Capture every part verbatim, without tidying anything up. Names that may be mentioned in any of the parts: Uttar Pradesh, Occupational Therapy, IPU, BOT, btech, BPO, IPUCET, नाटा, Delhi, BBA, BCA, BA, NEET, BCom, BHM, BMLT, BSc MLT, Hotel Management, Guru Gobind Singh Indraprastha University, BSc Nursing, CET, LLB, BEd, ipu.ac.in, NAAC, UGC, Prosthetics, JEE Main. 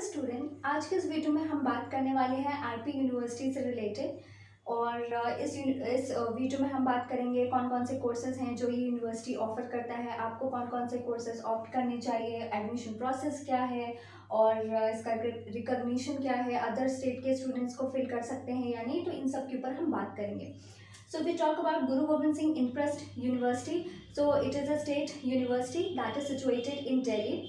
Welcome student, आज के इस वीडियो में हम बात करने वाले हैं आईपी यूनिवर्सिटी से रिलेटेड और इस इस वीडियो में हम बात करेंगे कौन कौन से कोर्सेज हैं जो ये यूनिवर्सिटी ऑफ़र करता है, आपको कौन कौन से कोर्सेज ऑप्ट करने चाहिए, एडमिशन प्रोसेस क्या है और इसका रिकॉग्निशन क्या है, अदर स्टेट के स्टूडेंट्स को फिल कर सकते हैं या नहीं, तो इन सब के ऊपर हम बात करेंगे. So we talk about Guru Gobind Singh Indraprastha University. So it is a state university that is situated in Delhi.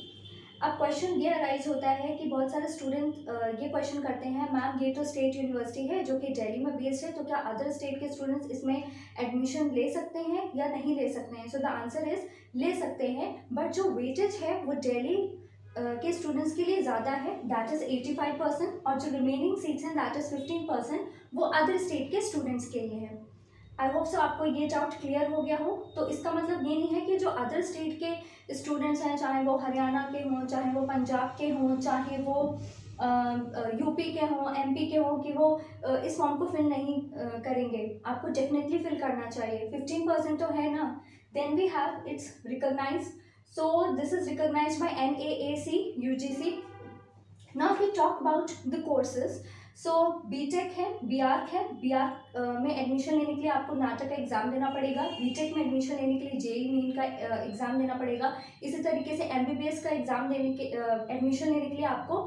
अब क्वेश्चन ये अराइज होता है कि बहुत सारे स्टूडेंट ये क्वेश्चन करते हैं, मैम ये तो स्टेट यूनिवर्सिटी है जो कि दिल्ली में बेस्ड है, तो क्या अदर स्टेट के स्टूडेंट्स इसमें एडमिशन ले सकते हैं या नहीं ले सकते हैं? सो द आंसर इज ले सकते हैं, बट जो वेटेज है वो दिल्ली के स्टूडेंट्स के लिए ज़्यादा है, दैट इज़ पचासी परसेंट, और जो रिमेनिंग सीट्स हैं दैट इज़ पंद्रह परसेंट वो अदर स्टेट के स्टूडेंट्स के लिए है. आई होप सो आपको ये डाउट क्लियर हो गया हो. तो इसका मतलब ये नहीं है कि जो अदर स्टेट के स्टूडेंट्स हैं, चाहे वो हरियाणा के हों, चाहे वो पंजाब के हों, चाहे वो यूपी के हों, एमपी के हों, कि वो आ, इस फॉर्म को फिल नहीं आ, करेंगे. आपको डेफिनेटली फिल करना चाहिए. फिफ्टीन परसेंट तो है ना. Then we have its recognize, so this is recognize by N A A C, U G C. Now we talk about the courses. So B tech है, B arch है. B arch में admission लेने के लिए आपको नाटा का exam देना पड़ेगा. बी टेक में एडमिशन लेने के लिए जेई मेन का एग्ज़ाम देना पड़ेगा. इसी तरीके से एम बी बी एस का एग्ज़ाम देने के एडमिशन लेने के लिए आपको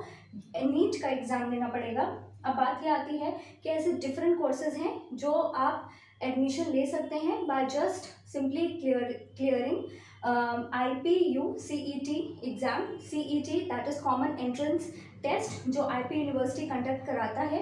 नीट का एग्ज़ाम देना पड़ेगा. अब बात ये आती है कि ऐसे डिफरेंट कोर्सेज हैं जो आप एडमिशन ले सकते हैं by just simply clear clearing I P U C E T exam. C E T that is common entrance test जो आईपी यूनिवर्सिटी कंडक्ट कराता है.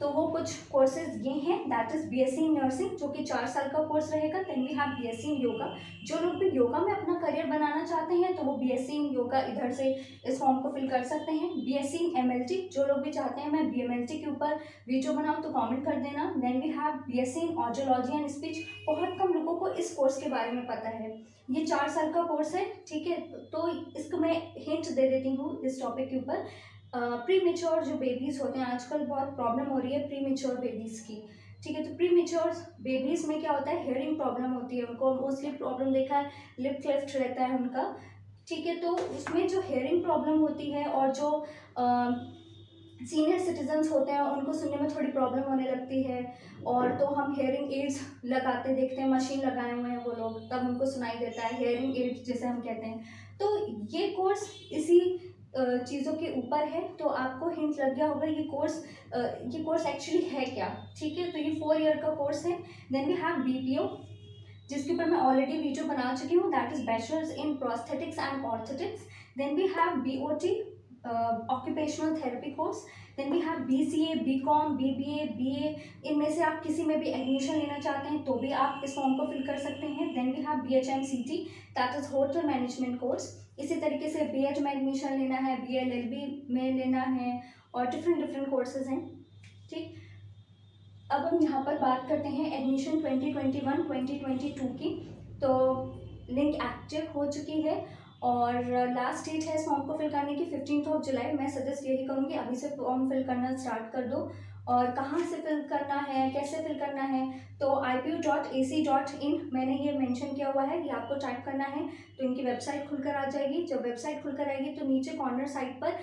तो वो कुछ कोर्सेज ये हैं, दैट इज़ बीएससी नर्सिंग जो कि चार साल का कोर्स रहेगा. Then we have BSc yoga. जो लोग भी योगा में अपना करियर बनाना चाहते हैं तो वो बीएससी योगा इधर से इस फॉर्म को फिल कर सकते हैं. बीएससी एमएलटी, जो लोग भी चाहते हैं मैं बीएमएलटी के ऊपर वीडियो बनाऊँ तो कॉमेंट कर देना. Then we have BSc audiology and speech. बहुत कम लोगों को इस कोर्स के बारे में पता है. ये चार साल का कोर्स है, ठीक है. तो इसको मैं हिंट दे देती हूँ इस टॉपिक के ऊपर. प्री uh, मेच्योर जो बेबीज़ होते हैं, आजकल बहुत प्रॉब्लम हो रही है प्री मेच्योर बेबीज़ की, ठीक है. तो प्री मेच्योर बेबीज़ में क्या होता है, हेयरिंग प्रॉब्लम होती है उनको. मोस्टली प्रॉब्लम देखा है लिप क्लेफ्ट रहता है उनका, ठीक है. तो उसमें जो हेयरिंग प्रॉब्लम होती है और जो सीनियर uh, सिटीजन्स होते हैं उनको सुनने में थोड़ी प्रॉब्लम होने लगती है. और तो हम हेयरिंग एड्स लगाते देखते हैं, मशीन लगाए हुए हैं वो लोग, तब उनको सुनाई देता है, हेयरिंग एड्स जिसे हम कहते हैं. तो ये कोर्स इसी चीज़ों के ऊपर है. तो आपको हिंट लग गया होगा ये कोर्स ये कोर्स एक्चुअली है क्या, ठीक है. तो ये फोर ईयर का कोर्स है. Then we have B P O जिसके ऊपर मैं ऑलरेडी वीडियो बना चुकी हूँ, that is bachelors in prosthetics and orthotics. Then we have B O T occupational therapy course. Then we have B C A, B com, B B A, B A. इनमें से आप किसी में भी admission लेना चाहते हैं तो भी आप इस फॉर्म को फिल कर सकते हैं. Then we have B H M C T that is hotel management course. इसी तरीके से बी एड में एडमिशन लेना है, बी एल एल बी में लेना है, और डिफरेंट डिफरेंट कोर्सेज हैं, ठीक. अब हम यहाँ पर बात करते हैं admission twenty twenty one twenty twenty two की. तो लिंक एक्टिव हो चुकी है और लास्ट डेट है इस फॉर्म को फिल करने की फिफ्टीन ऑफ जुलाई. मैं सजेस्ट यही करूँगी अभी से फॉर्म फिल करना स्टार्ट कर दो. और कहाँ से फिल करना है, कैसे फिल करना है, तो I P U dot A C dot in मैंने ये मेंशन किया हुआ है. ये आपको टाइप करना है तो इनकी वेबसाइट खुलकर आ जाएगी. जब वेबसाइट खुलकर आएगी तो नीचे कॉर्नर साइट पर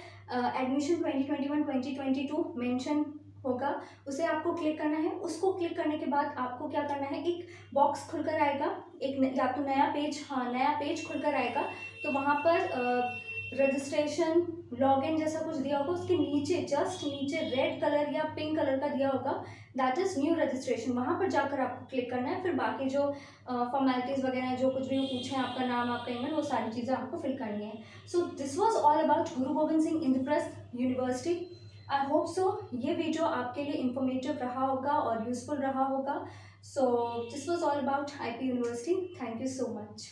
admission twenty twenty one twenty twenty two mention होगा, उसे आपको क्लिक करना है. उसको क्लिक करने के बाद आपको क्या करना है, एक बॉक्स खुलकर आएगा, एक या तो नया पेज, हाँ नया पेज खुलकर आएगा. तो वहाँ पर आ, रजिस्ट्रेशन, लॉगिन जैसा कुछ दिया होगा. उसके नीचे जस्ट नीचे रेड कलर या पिंक कलर का दिया होगा, दैट इज़ न्यू रजिस्ट्रेशन. वहाँ पर जाकर आपको क्लिक करना है. फिर बाकी जो फॉर्मेलिटीज़ वगैरह जो कुछ भी पूछें, आपका नाम, आपका ईमेल, वो सारी चीज़ें आपको फिल करनी है. So this was all about Guru Gobind Singh Indraprastha university. I hope so ये वीडियो आपके लिए इंफॉर्मेटिव रहा होगा और यूज़फुल रहा होगा. So this was all about I P university. Thank you so much.